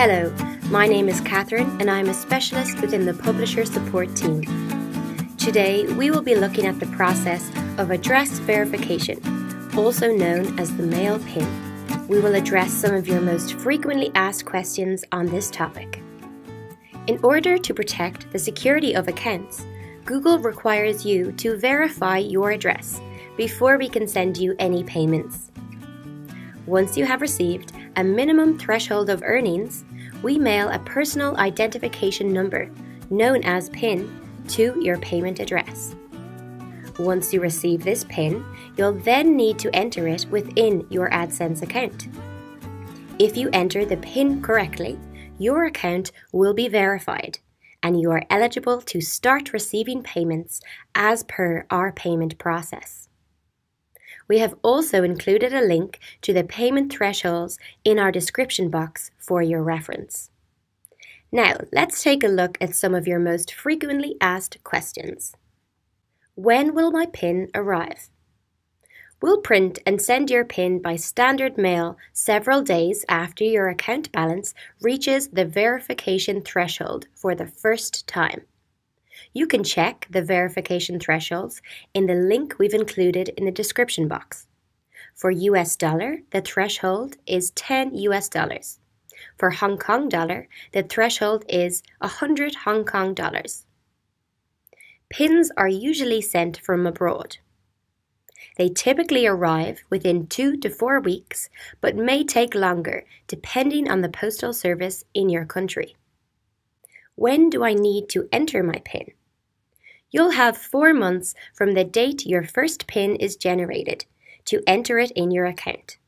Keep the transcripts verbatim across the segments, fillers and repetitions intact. Hello, my name is Catherine and I am a specialist within the Publisher Support Team. Today we will be looking at the process of address verification, also known as the mail pin. We will address some of your most frequently asked questions on this topic. In order to protect the security of accounts, Google requires you to verify your address before we can send you any payments. Once you have received a minimum threshold of earnings, we mail a personal identification number, known as PIN, to your payment address. Once you receive this PIN, you'll then need to enter it within your AdSense account. If you enter the PIN correctly, your account will be verified and you are eligible to start receiving payments as per our payment process. We have also included a link to the payment thresholds in our description box for your reference. Now, let's take a look at some of your most frequently asked questions. When will my PIN arrive? We'll print and send your PIN by standard mail several days after your account balance reaches the verification threshold for the first time. You can check the verification thresholds in the link we've included in the description box. For U S dollar, the threshold is ten U S dollars. For Hong Kong dollar, the threshold is one hundred Hong Kong dollars. PINs are usually sent from abroad. They typically arrive within two to four weeks, but may take longer depending on the postal service in your country. When do I need to enter my PIN? You'll have four months from the date your first PIN is generated to enter it in your account.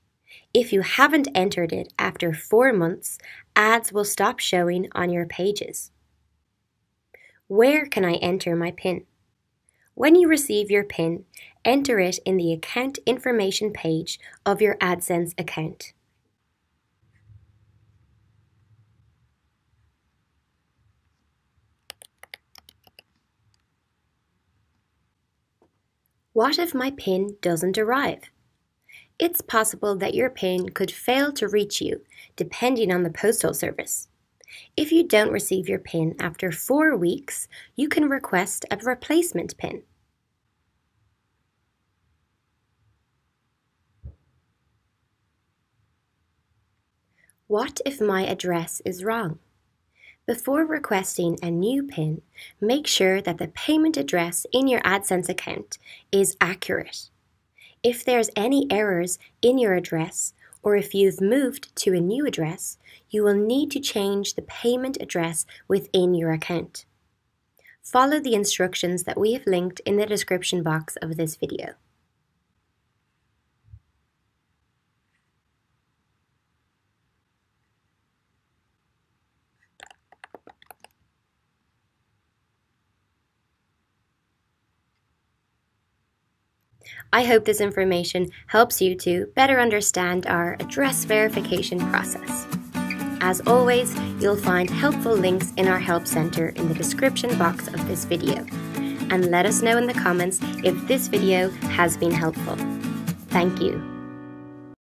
If you haven't entered it after four months, ads will stop showing on your pages. Where can I enter my PIN? When you receive your PIN, enter it in the account information page of your AdSense account. What if my PIN doesn't arrive? It's possible that your PIN could fail to reach you, depending on the postal service. If you don't receive your PIN after four weeks, you can request a replacement PIN. What if my address is wrong? Before requesting a new PIN, make sure that the payment address in your AdSense account is accurate. If there's any errors in your address, or if you've moved to a new address, you will need to change the payment address within your account. Follow the instructions that we have linked in the description box of this video. I hope this information helps you to better understand our address verification process. As always, you'll find helpful links in our Help Center in the description box of this video. And let us know in the comments if this video has been helpful. Thank you.